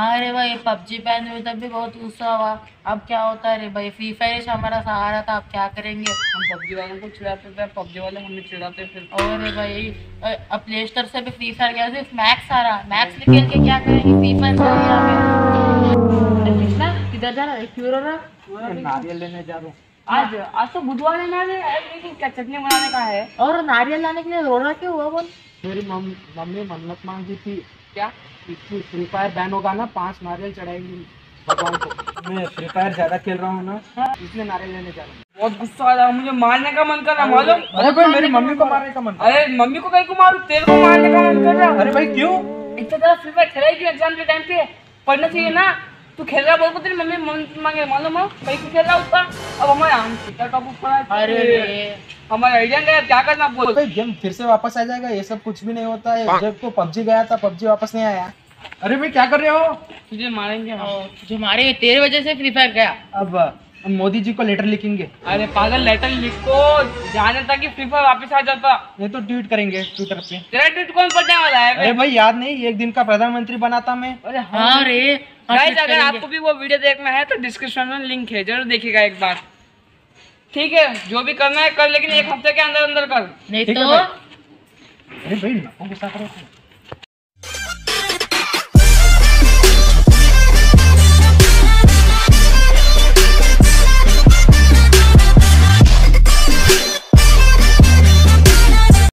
अरे भाई PUBG ban हुई तब भी बहुत गुस्सा हुआ, अब क्या होता है रे भाई, फ्री फायर हमारा सहारा था, अब क्या करेंगे। हम पबजी वालों को चिढ़ाते थे, पबजी वाले हमें चिढ़ाते थे। और भाई अब प्ले स्टोर से भी फ्री फायर गया, सिर्फ मैक्स आ रहा, मैक्स निकल के क्या करेंगे, फ्री फायर किधर जा रहा है, क्यों रो रहा, नारियल लेने जा रहा हूँ। आज तो बुधवार है ना, क्या चटनी बनाने का है, और नारियल लाने के लिए रो रहा क्यों हुआ बोल। मेरी मम्मी मन्नत मांगी थी क्या, फ्री फायर बैन होगा ना 5 नारियल चढ़ाएगी, बताओ तो। मैं फ्री फायर ज्यादा खेल रहा हूँ ना, इसलिए नारियल लेने जा रहा हूँ। बहुत गुस्सा आ रहा है मुझे, मारने का मन कर रहा है मालूम। अरे भाई मेरी मम्मी को मारने का मन, अरे मम्मी को कहीं को मारू, तेरे को मारने का मन कर रहा है। अरे भाई क्यों, इतना ज्यादा फ्री फायर खेला ही, एग्जाम के टाइम पे पढ़ना चाहिए ना, तू खेल रहा बोल, तेरी मम्मी मांगे मालूम है, कहीं को खेल रहा उसका। अब हमारे आम पिता का बुक पड़ा, अरे हमारा आइडिया क्या, क्या करना बोल, गेम फिर से वापस आ जाएगा, ये सब कुछ भी नहीं होता है। जब को पबजी गया था, पबजी वापस नहीं आया। अरे भाई क्या कर रहे हो, तुझे मारेंगे हम, तुझे मारेंगे, तेरे वजह से फ्री फायर गया। अब मोदी जी को लेटर लिखेंगे। अरे पागल, लेटर लिखो जाने तक कि फ्री फायर वापस आ जाता, ये तो ट्वीट करेंगे ट्विटर पे। तेरा ट्वीट कौन पढ़ने वाला है। अरे भाई याद नहीं, एक दिन का प्रधानमंत्री बनाता मैं। अरे हाँ रे गाइस, अगर आपको भी वो वीडियो देखना है तो डिस्क्रिप्शन में लिंक है, जरूर देखिएगा एक बार, ठीक है। जो भी करना है कर, लेकिन 1 हफ्ते के अंदर अंदर कर, नहीं तो। अरे भाई गुस्सा करो।